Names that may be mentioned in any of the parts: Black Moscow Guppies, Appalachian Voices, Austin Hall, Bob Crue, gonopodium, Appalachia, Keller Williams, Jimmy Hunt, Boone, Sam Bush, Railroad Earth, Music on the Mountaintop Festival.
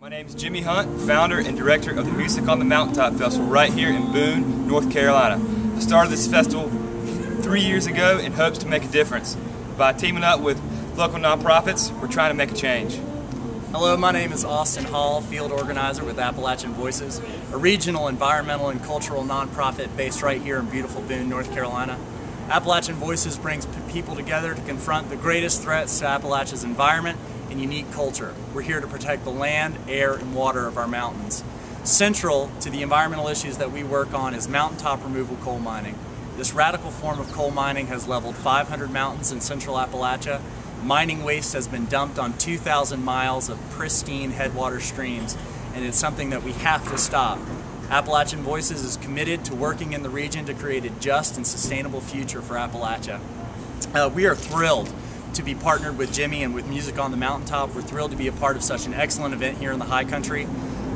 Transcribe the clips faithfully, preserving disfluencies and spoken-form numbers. My name is Jimmy Hunt, founder and director of the Music on the Mountaintop Festival right here in Boone, North Carolina. I started this festival three years ago in hopes to make a difference. By teaming up with local nonprofits, we're trying to make a change. Hello, my name is Austin Hall, field organizer with Appalachian Voices, a regional environmental and cultural nonprofit based right here in beautiful Boone, North Carolina. Appalachian Voices brings people together to confront the greatest threats to Appalachia's environment and unique culture. We're here to protect the land, air, and water of our mountains. Central to the environmental issues that we work on is mountaintop removal coal mining. This radical form of coal mining has leveled five hundred mountains in central Appalachia. Mining waste has been dumped on two thousand miles of pristine headwater streams, and it's something that we have to stop. Appalachian Voices is committed to working in the region to create a just and sustainable future for Appalachia. Uh, we are thrilled to be partnered with Jimmy and with Music on the Mountaintop. We're thrilled to be a part of such an excellent event here in the high country.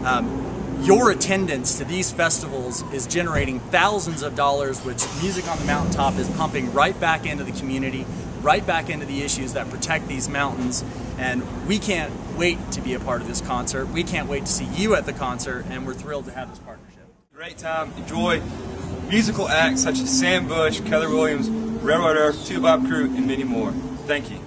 Um, your attendance to these festivals is generating thousands of dollars, which Music on the Mountaintop is pumping right back into the community, right back into the issues that protect these mountains. And we can't wait to be a part of this concert. We can't wait to see you at the concert, and we're thrilled to have this partnership. Great time. Enjoy musical acts such as Sam Bush, Keller Williams, Railroad Earth, Bob Crue, and many more. Thank you.